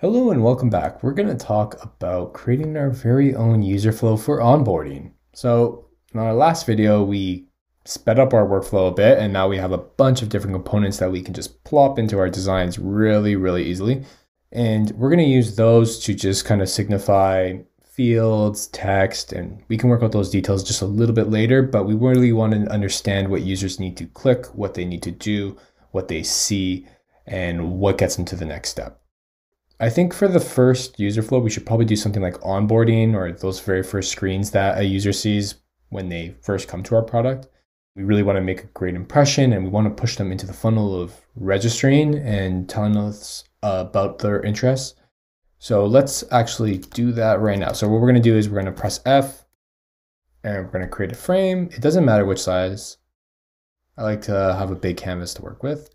Hello and welcome back. We're going to talk about creating our very own user flow for onboarding. So in our last video, we sped up our workflow a bit, and now we have a bunch of different components that we can just plop into our designs really easily. And we're going to use those to just kind of signify fields, text, and we can work out those details just a little bit later, but we really want to understand what users need to click, what they need to do, what they see, and what gets them to the next step. I think for the first user flow, we should probably do something like onboarding or those very first screens that a user sees when they first come to our product. We really want to make a great impression, and we want to push them into the funnel of registering and telling us about their interests. So let's actually do that right now. So what we're going to do is we're going to press F and we're going to create a frame. It doesn't matter which size. I like to have a big canvas to work with,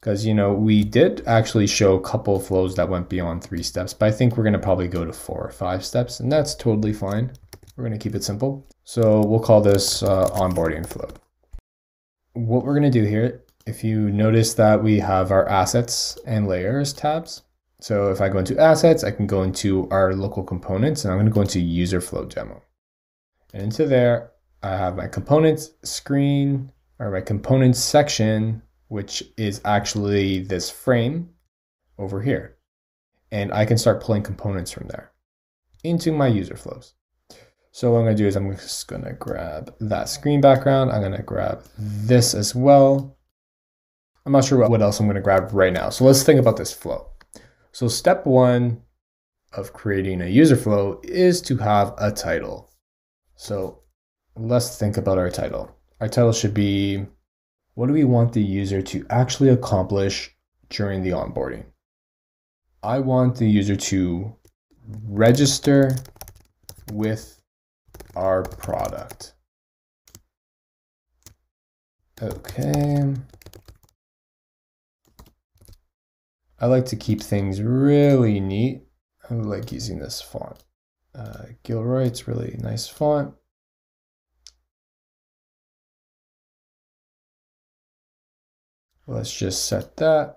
because, you know, we did actually show a couple of flows that went beyond 3 steps, but I think we're going to probably go to 4 or 5 steps, and that's totally fine. We're going to keep it simple. So we'll call this onboarding flow. What we're going to do here, if you notice that we have our assets and layers tabs. So if I go into assets, I can go into our local components, and I'm going to go into user flow demo. And into there, I have my components screen, or my components section, which is actually this frame over here. And I can start pulling components from there into my user flows. So what I'm gonna do is I'm just gonna grab that screen background. I'm gonna grab this as well. I'm not sure what else I'm gonna grab right now. So let's think about this flow. So step one of creating a user flow is to have a title. So let's think about our title. Our title should be, what do we want the user to actually accomplish during the onboarding? I want the user to register with our product. Okay. I like to keep things really neat. I like using this font. Gilroy, it's really nice font. Let's just set that.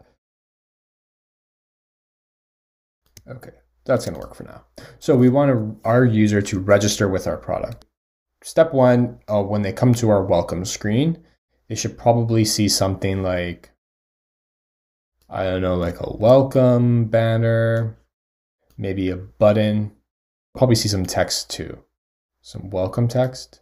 Okay, that's gonna work for now. So we want our user to register with our product. Step one, when they come to our welcome screen, they should probably see something like, I don't know, like a welcome banner, maybe a button, probably see some text too, some welcome text.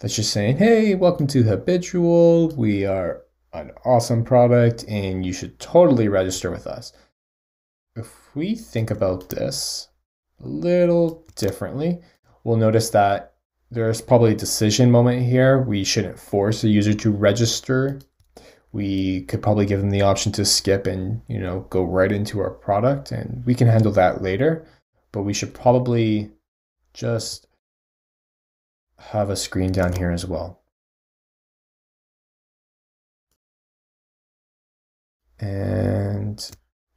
That's just saying, hey, welcome to Habitual. We are an awesome product and you should totally register with us. If we think about this a little differently, we'll notice that there's probably a decision moment here. We shouldn't force the user to register. We could probably give them the option to skip and, you know, go right into our product, and we can handle that later, but we should probably just have a screen down here as well. And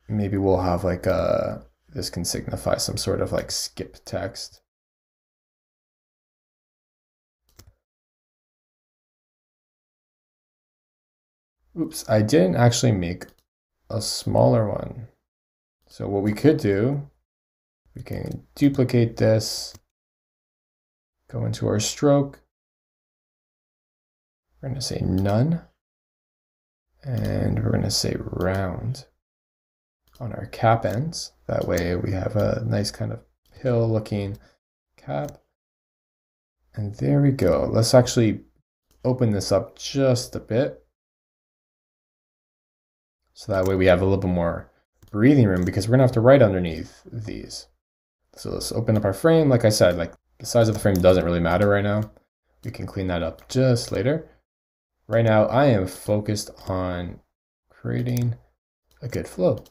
maybe we'll have like a, this can signify some sort of like skip text. Oops, I didn't actually make a smaller one. So what we could do, we can duplicate this. Go into our stroke, we're going to say none, and we're going to say round on our cap ends. That way we have a nice kind of pill looking cap. And there we go. Let's actually open this up just a bit. So that way we have a little bit more breathing room, because we're going to have to write underneath these. So let's open up our frame. Like I said, like, the size of the frame doesn't really matter right now. We can clean that up just later. Right now, I am focused on creating a good flow.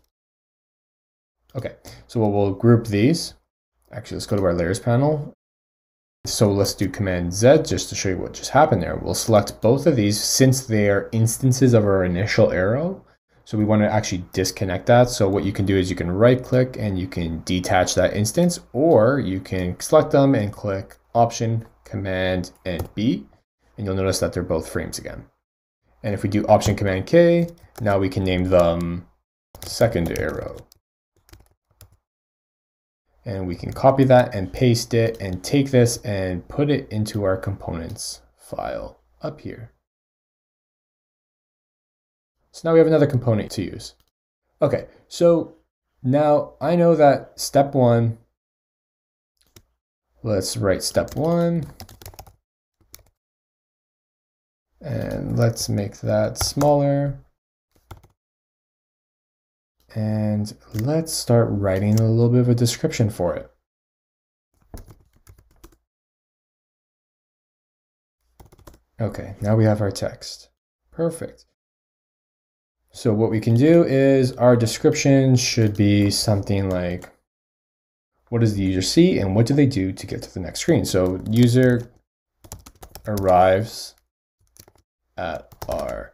Okay, so we'll group these. Actually, let's go to our layers panel. So let's do Command Z just to show you what just happened there. We'll select both of these since they are instances of our initial arrow. So we want to actually disconnect that. So what you can do is you can right click and you can detach that instance, or you can select them and click Option, Command, and B, and you'll notice that they're both frames again. And if we do Option, Command, K, now we can name them second arrow. And we can copy that and paste it and take this and put it into our components file up here. So now we have another component to use. Okay, so now I know that step one, let's write step one and let's make that smaller. And let's start writing a little bit of a description for it. Okay, now we have our text. Perfect. So what we can do is our description should be something like, what does the user see and what do they do to get to the next screen? So user arrives at our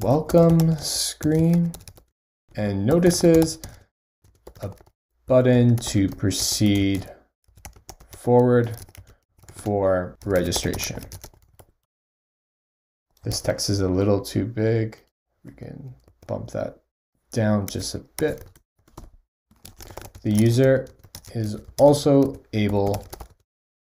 welcome screen and notices a button to proceed forward for registration. This text is a little too big. We can bump that down just a bit. The user is also able,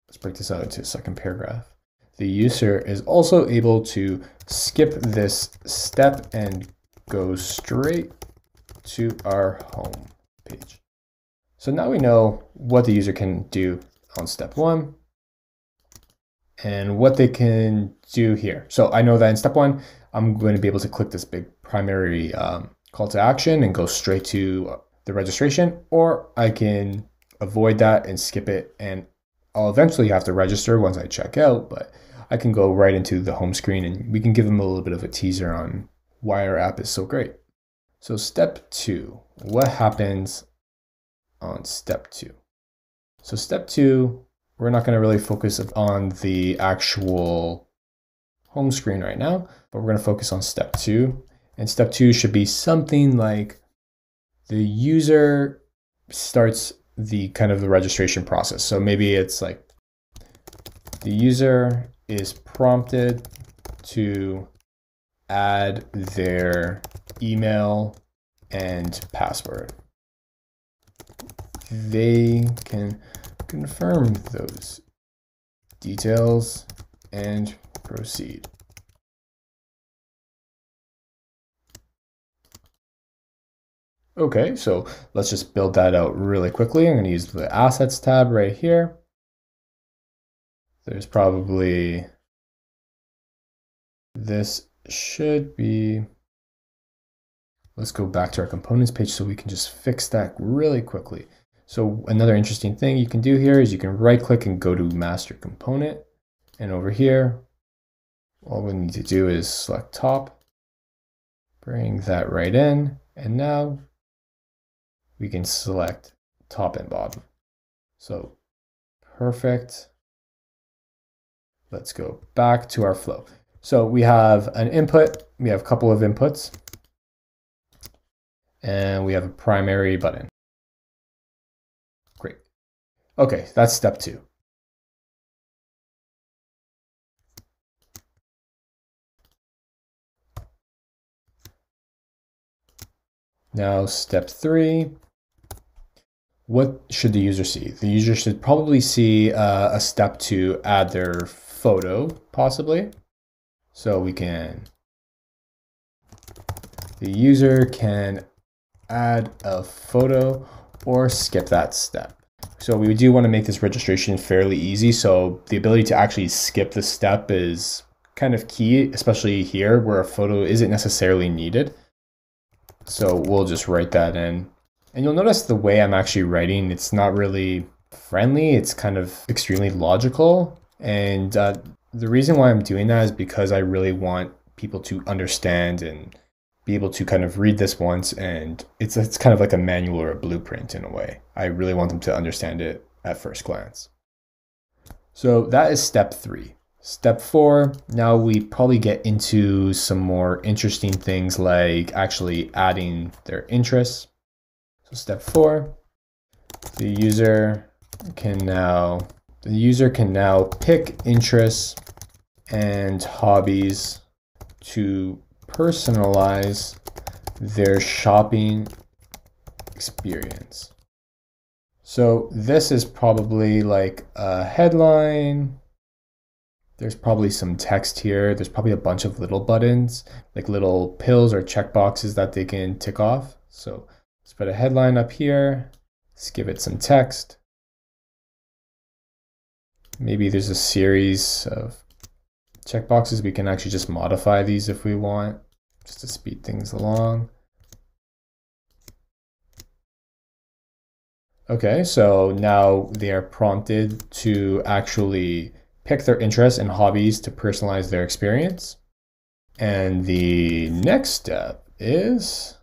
let's break this out into a second paragraph. The user is also able to skip this step and go straight to our home page. So now we know what the user can do on step one and what they can do here. So I know that in step one, I'm going to be able to click this big primary call to action and go straight to the registration, or I can avoid that and skip it. And I'll eventually have to register once I check out, but I can go right into the home screen and we can give them a little bit of a teaser on why our app is so great. So step two, what happens on step two? So step two, we're not going to really focus on the actual home screen right now, but we're going to focus on step two. And step two should be something like the user starts the kind of the registration process. So maybe it's like the user is prompted to add their email and password. They can confirm those details and proceed. Okay, so let's just build that out really quickly. I'm going to use the assets tab right here. There's probably, this should be, let's go back to our components page so we can just fix that really quickly. So another interesting thing you can do here is you can right click and go to master component. And over here, all we need to do is select top, bring that right in. And now we can select top and bottom. So perfect. Let's go back to our flow. So we have an input, we have a couple of inputs, and we have a primary button. Great. Okay, that's step two. Now step three, what should the user see? The user should probably see a step to add their photo, possibly. So we can, the user can add a photo or skip that step. So we do want to make this registration fairly easy. So the ability to actually skip the step is kind of key, especially here where a photo isn't necessarily needed. So we'll just write that in. And you'll notice the way I'm actually writing, it's not really friendly. It's kind of extremely logical. And the reason why I'm doing that is because I really want people to understand and be able to kind of read this once. And it's kind of like a manual or a blueprint in a way. I really want them to understand it at first glance. So that is step three. Step four, now we probably get into some more interesting things like actually adding their interests. So step four, the user can now pick interests and hobbies to personalize their shopping experience. So this is probably like a headline. There's probably some text here. There's probably a bunch of little buttons, like little pills or checkboxes that they can tick off. So let's put a headline up here. Let's give it some text. Maybe there's a series of checkboxes. We can actually just modify these if we want, just to speed things along. Okay, so now they are prompted to actually pick their interests and hobbies to personalize their experience. And the next step is,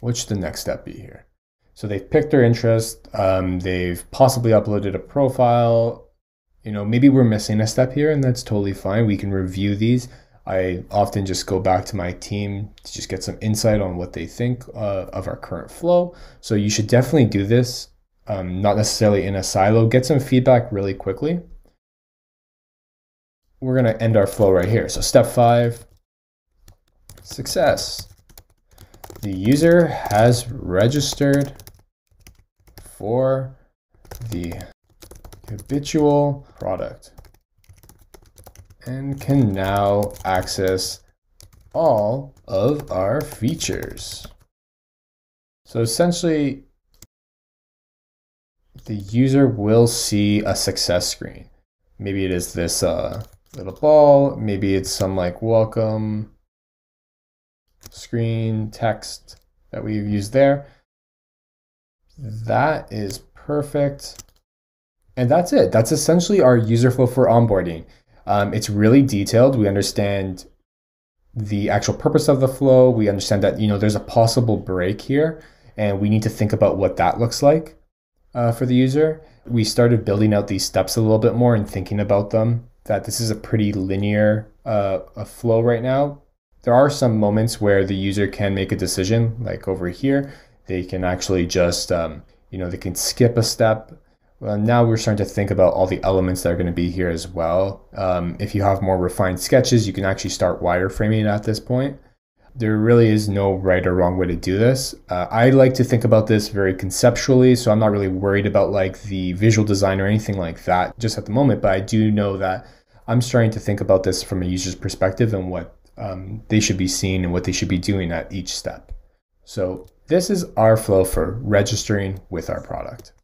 what should the next step be here? So they've picked their interest, they've possibly uploaded a profile. You know, maybe we're missing a step here, and that's totally fine. We can review these. I often just go back to my team to just get some insight on what they think of our current flow. So you should definitely do this, not necessarily in a silo. Get some feedback really quickly. We're gonna end our flow right here. So step 5, success. The user has registered for the Habitual product and can now access all of our features. So essentially, the user will see a success screen. Maybe it is this little ball, maybe it's some like welcome screen text that we've used there. That is perfect. And that's it. That's essentially our user flow for onboarding. It's really detailed. We understand the actual purpose of the flow. We understand that, you know, there's a possible break here, and we need to think about what that looks like for the user. We started building out these steps a little bit more and thinking about them, that this is a pretty linear flow right now. There are some moments where the user can make a decision, like over here. They can actually just, you know, they can skip a step. Well, now we're starting to think about all the elements that are going to be here as well. If you have more refined sketches, you can actually start wireframing at this point. There really is no right or wrong way to do this. I like to think about this very conceptually, so I'm not really worried about like the visual design or anything like that just at the moment, but I do know that I'm starting to think about this from a user's perspective and what they should be seeing and what they should be doing at each step. So this is our flow for registering with our product.